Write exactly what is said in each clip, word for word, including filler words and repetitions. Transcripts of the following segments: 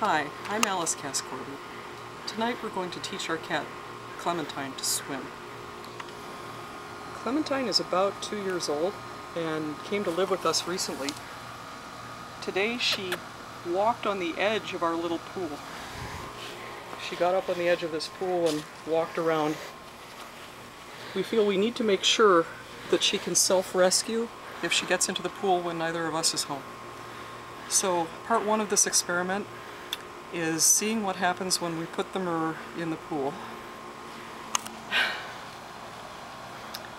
Hi, I'm Alice Cascorbi. Tonight we're going to teach our cat, Clementine, to swim. Clementine is about two years old and came to live with us recently. Today she walked on the edge of our little pool. She got up on the edge of this pool and walked around. We feel we need to make sure that she can self-rescue if she gets into the pool when neither of us is home. So part one of this experiment is seeing what happens when we put the mirror in the pool.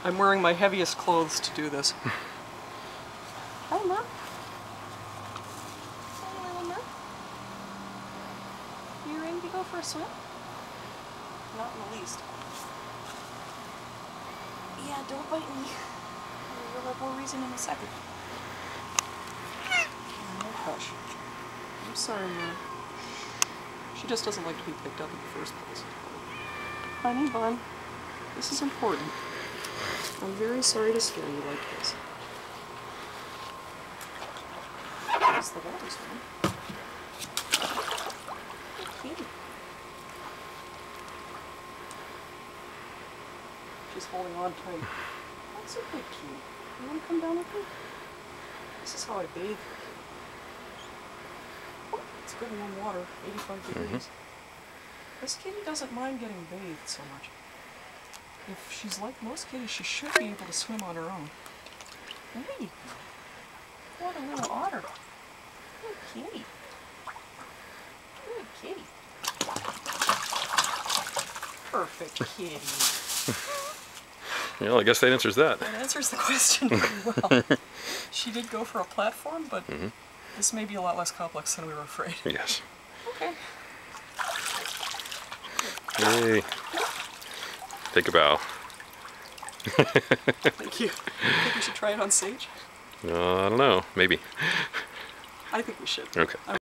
I'm wearing my heaviest clothes to do this. Hello. Hello, you ready to go for a swim? Not in the least. Yeah, don't bite me. You'll have more reason in a second. Oh, hush. I'm sorry, Mom. She just doesn't like to be picked up in the first place. Honey bun, this is important. I'm very sorry to scare you like this. That's the water's one. Okay. She's holding on tight. That's a bit cute. You want to come down with me? This is how I bathe. It's good in warm water, eighty-five degrees. Mm-hmm. This kitty doesn't mind getting bathed so much. If she's like most kitties, she should be able to swim on her own. Hey, what a little otter. Good kitty. Good kitty. Perfect kitty. Well, I guess that answers that. That answers the question pretty well. She did go for a platform, but... Mm-hmm. This may be a lot less complex than we were afraid. Yes. Okay. Hey. Take a bow. Thank you. Think we should try it on stage? Uh, I don't know. Maybe. I think we should. Okay. I'm